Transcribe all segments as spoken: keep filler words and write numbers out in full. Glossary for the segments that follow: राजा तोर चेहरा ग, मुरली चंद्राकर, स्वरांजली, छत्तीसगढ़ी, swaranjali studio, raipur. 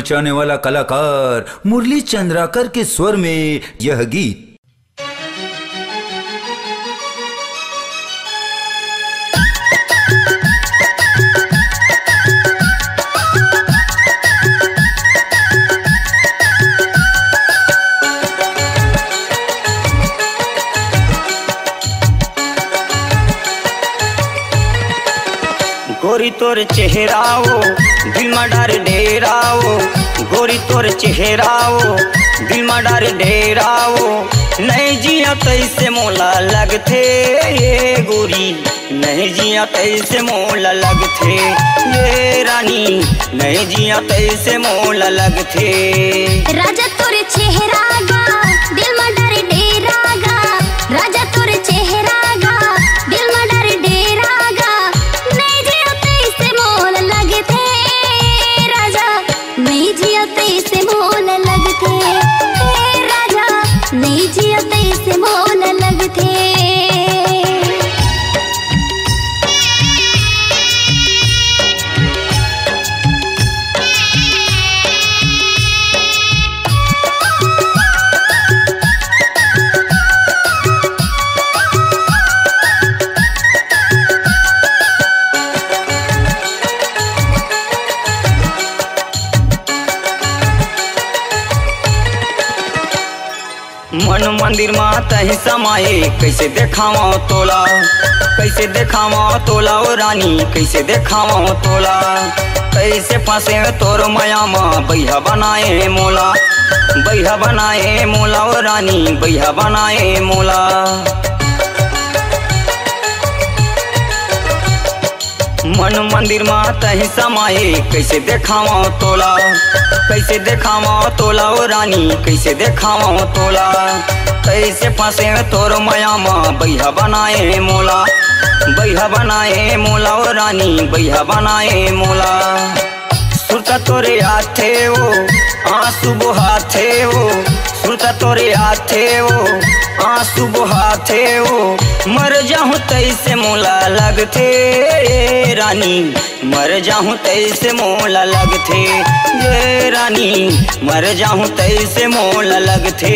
मचाने वाला कलाकार मुरली चंद्राकर के स्वर में यह गीत। गोरी तोर चेहराओ दिल में डार डेराओ, गोरी तोर चेहराओ दिल में डार डेराओ, नहीं जिया तैसे मोला लगथे ये गोरी, नहीं जिया तैसे मोला लगथे ये रानी, नहीं जिया तैसे मोला लगथे राजा तोर चेहरा गा दिल में डार डेरा गा, राजा तोर चेहरा गा दिल में डार डेरा गा, मन मंदिर मा तही समाए कैसे देखावा तोला, कैसे देखावा तोला ओ रानी, कैसे देखावा तोला, कैसे फंसे तोर माया मा बैहा बनाए मोला, बैहा बनाए मोला ओ रानी, बैहा बनाए मोला। मन मंदिर मा तही समाए कैसे देखावा तोला, कैसे देखावा तोला ओ रानी, कैसे देखावा तोला, कैसे फंसे तोर माया मा बैहा बनाए मोला, बैहा बनाए मोला ओ रानी, बैहा बनाए मोला। सुरता तोरे आथे ओ आंसू बहाथे ओ, सुरता तोरे आथे ओ आंसू बहाथे ओ, मर जाऊं तैसे मोला लगथे ये रानी, मर जाऊं तैसे मोला लगथे ये रानी, मर जाऊं तैसे मोला लगथे।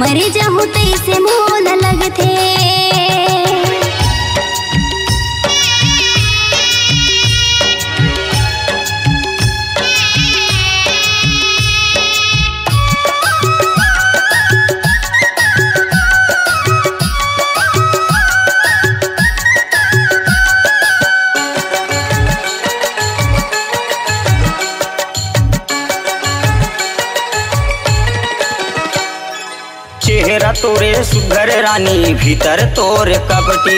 मरे जाऊं तैसे मोला लगथे। चेहरा तोरे सुघर रानी भीतर तोरे कपटी,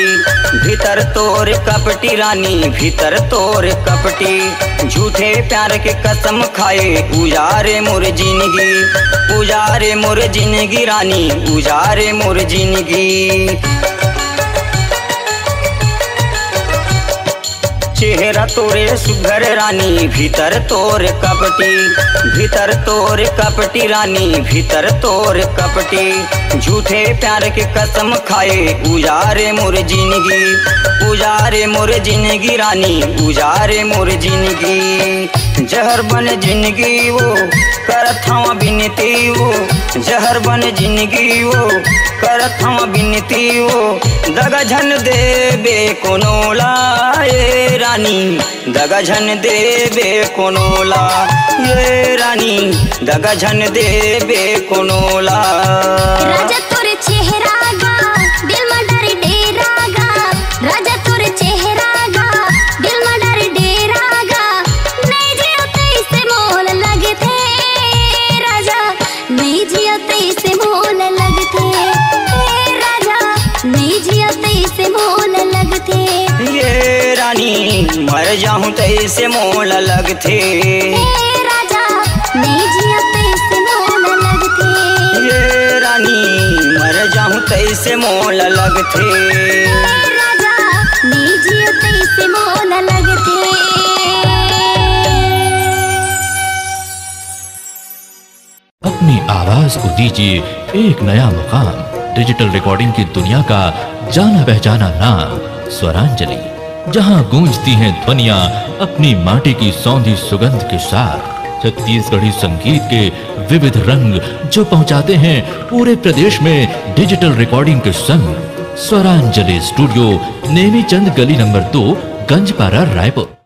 भीतर तोरे कपटी रानी भीतर तोरे कपटी, झूठे प्यार के कसम खाए उजारे मोर जिंदगी, उजारे मोर जिंदगी रानी, उजारे मोर जिंदगी। चेहरा तोरे सुघर रानी, भीतर तोर कपटी, भीतर तोर कपटी रानी, भीतर तोर कपटी। झूठे प्यार के कसम खाए उजारे मोर जिंदगी, उजारे मोर जिंदगी रानी, उजारे मोर जिंदगी। जहर बन जिंदगी वो करत हवा बिनती वो, जहर बन जिंदगी वो करत हवा बिनती वो। दगा झन देबे कोनो लाए रानी, दगा झन देबे कोनो लाए रानी, दगा झन देबे कोनो ला। राजा तोरे चेहरा गा दिल में डर डेरा गा, राजा तोरे चेहरा गा दिल में डर डेरा गा। नहीं जियो तैसे मोल लगते राजा, नहीं जियो तैसे मोल लगते राजा, नहीं जियो तैसे मोल लगते। ये रानी मर जाऊं तैसे मोल लगते राजा, नहीं जियो तैसे मोल लगते। ये रानी मर जाऊं तैसे मोल लगते राजा, नहीं जियो तैसे मोल लगते। अपनी आवाज को दीजिए एक नया मुकाम, डिजिटल रिकॉर्डिंग की दुनिया का जाना पहचाना नाम स्वरांजली, जहां गूंजती हैं ध्वनियां अपनी माटी की सौंधी सुगंध के साथ। छत्तीसगढ़ी संगीत के विविध रंग जो पहुंचाते हैं पूरे प्रदेश में डिजिटल रिकॉर्डिंग के संग। स्वरांजलि स्टूडियो, नेमीचंद गली नंबर दो, गंजपारा, रायपुर।